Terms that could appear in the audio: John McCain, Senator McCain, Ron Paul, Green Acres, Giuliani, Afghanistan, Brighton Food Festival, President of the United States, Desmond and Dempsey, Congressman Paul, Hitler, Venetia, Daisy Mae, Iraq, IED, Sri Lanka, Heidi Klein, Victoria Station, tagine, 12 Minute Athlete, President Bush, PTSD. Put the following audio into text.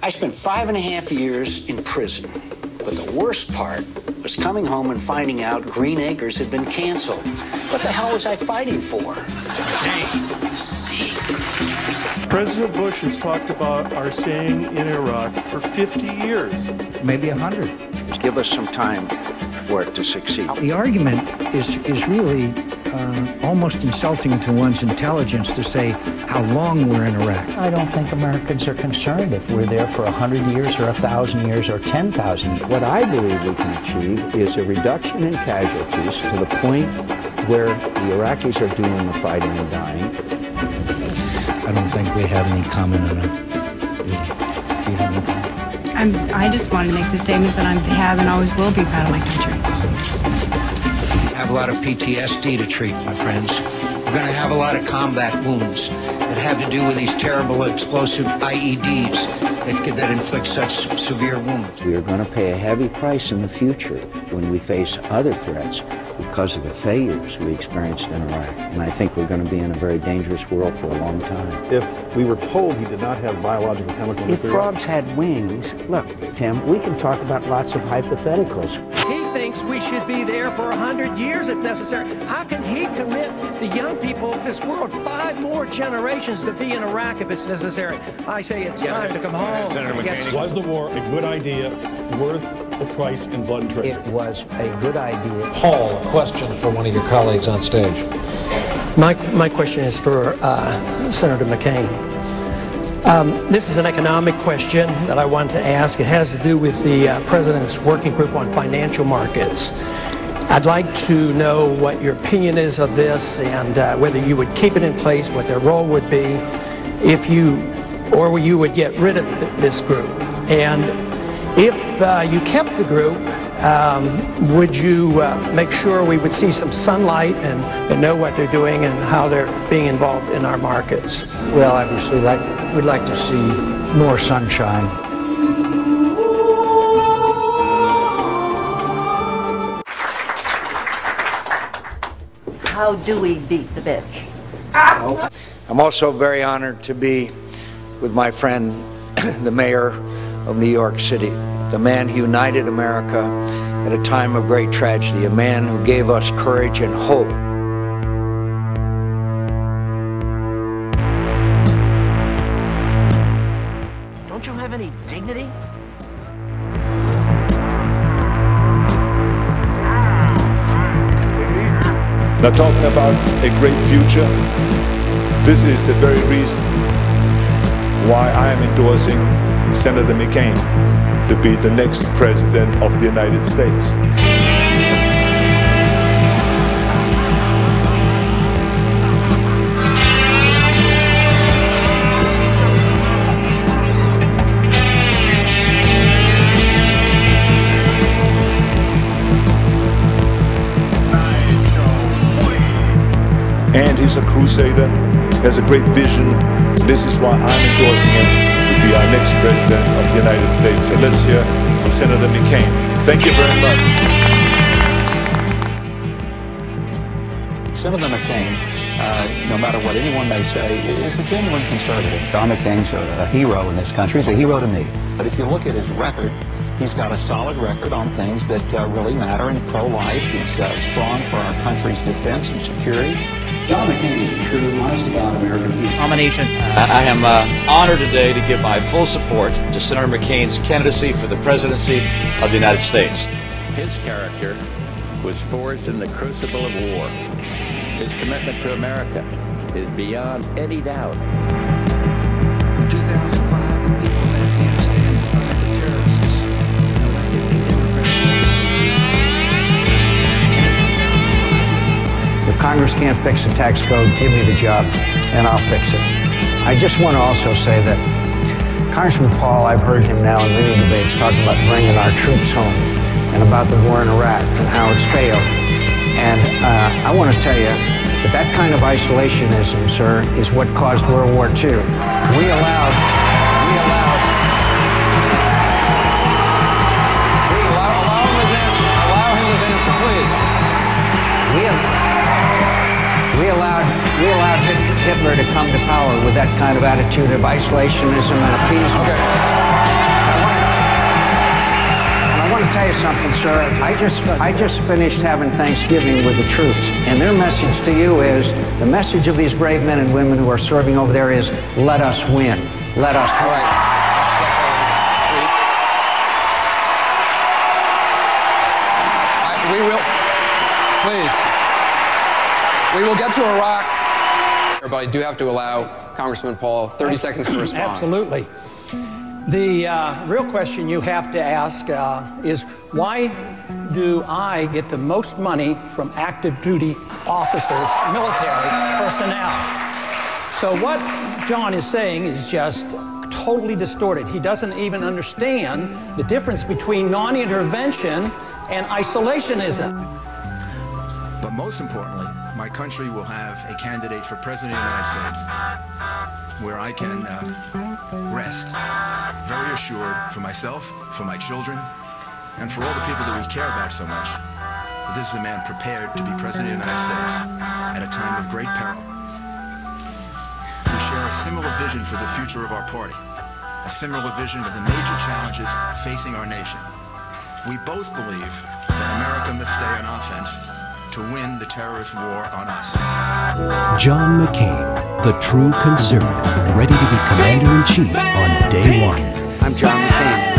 I spent 5.5 years in prison, but the worst part was coming home and finding out Green Acres had been canceled. What the hell was I fighting for? Hey, see? President Bush has talked about our staying in Iraq for 50 years. Maybe 100. Just give us some time for it to succeed. The argument is really almost insulting to one's intelligence to say how long we're in Iraq. I don't think Americans are concerned if we're there for 100 years or 1,000 years or 10,000. What I believe we can achieve is a reduction in casualties to the point where the Iraqis are doing the fighting and dying. I don't think we have any comment on it. I just want to make the statement that I have and always will be proud of my country. Have a lot of PTSD to treat, my friends. We're going to have a lot of combat wounds that have to do with these terrible explosive IEDs that inflict such severe wounds. We are going to pay a heavy price in the future when we face other threats because of the failures we experienced in Iraq. And I think we're going to be in a very dangerous world for a long time. If we were told we did not have biological, chemical, nuclear... If frogs had wings... Look, Tim, we can talk about lots of hypotheticals. Thinks we should be there for 100 years if necessary. How can he commit the young people of this world 5 more generations to be in Iraq if it's necessary? I say it's time to come home. Senator McCain, was the war a good idea, worth the price in blood and treasure? It was a good idea. Paul, a question for one of your colleagues on stage. My question is for Senator McCain. This is an economic question that I want to ask. It has to do with the President's Working Group on Financial Markets. I'd like to know what your opinion is of this and whether you would keep it in place, what their role would be, if you would get rid of this group. And if you kept the group, would you make sure we would see some sunlight and know what they're doing and how they're being involved in our markets? Well, obviously, we'd like to see more sunshine. How do we beat the bitch? Well, I'm also very honored to be with my friend, the mayor of New York City, the man who united America at a time of great tragedy, a man who gave us courage and hope. Don't you have any dignity? They're talking about a great future. This is the very reason why I am endorsing Senator McCain to be the next President of the United States. And he's a crusader, has a great vision. This is why I'm endorsing him to be our next President of the United States. So let's hear from Senator McCain. Thank you very much. Senator McCain, no matter what anyone may say, is a genuine conservative. John McCain's a hero in this country. He's a hero to me. But if you look at his record, he's got a solid record on things that really matter, and pro-life. He's strong for our country's defense and security. John McCain is true and honest about American people. Nomination. I am honored today to give my full support to Senator McCain's candidacy for the presidency of the United States. His character was forged in the crucible of war. His commitment to America is beyond any doubt. In 2005, the people in Afghanistan defied the terrorists and elected a Democratic legislature. If Congress can't fix the tax code, give me the job and I'll fix it. I just want to also say that Congressman Paul, I've heard him now in many debates talking about bringing our troops home and about the war in Iraq and how it's failed. And I want to tell you that that kind of isolationism, sir, is what caused World War II. Allow him his answer. Allow him his answer, please. We allowed Hitler to come to power with that kind of attitude of isolationism and appeasement. Okay. something, sir. I just finished having Thanksgiving with the troops, and their message to you is, the message of these brave men and women who are serving over there is, let us win. Let us win. We will, please, we will get to Iraq, but I do have to allow Congressman Paul 30 seconds to respond. Absolutely. The real question you have to ask is, why do I get the most money from active duty officers, military personnel? So what John is saying is just totally distorted. He doesn't even understand the difference between non-intervention and isolationism. But most importantly, my country will have a candidate for President of the United States where I can rest very assured for myself, for my children, and for all the people that we care about so much. This is a man prepared to be President of the United States at a time of great peril. We share a similar vision for the future of our party, a similar vision of the major challenges facing our nation. We both believe that America must stay on offense to win the terrorist war on us. John McCain, the true conservative, ready to be commander-in-chief on day one. I'm John McCain.